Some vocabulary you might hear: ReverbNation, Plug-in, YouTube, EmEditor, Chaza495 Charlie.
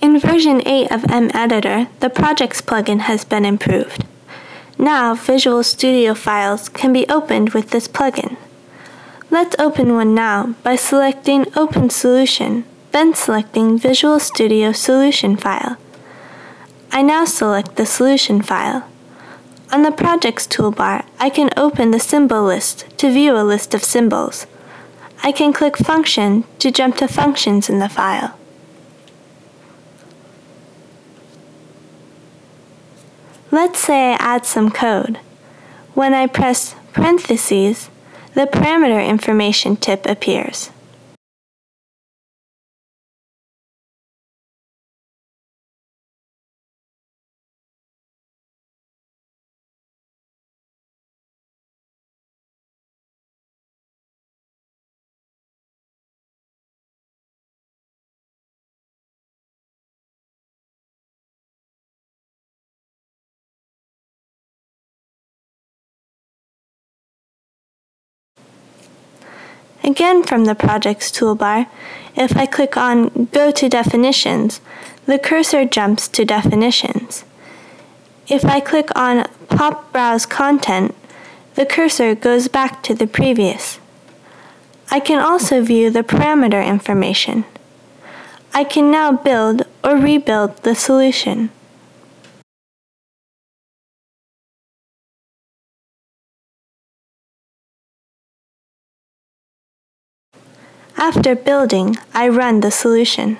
In version 8 of EmEditor, the Projects plugin has been improved. Now Visual Studio files can be opened with this plugin. Let's open one now by selecting Open Solution, then selecting Visual Studio Solution file. I now select the solution file. On the Projects toolbar, I can open the symbol list to view a list of symbols. I can click Function to jump to functions in the file. Let's say I add some code. When I press parentheses, the parameter information tip appears. Again, from the Projects toolbar, if I click on Go to Definitions, the cursor jumps to Definitions. If I click on Pop Browse Content, the cursor goes back to the previous. I can also view the parameter information. I can now build or rebuild the solution. After building, I run the solution.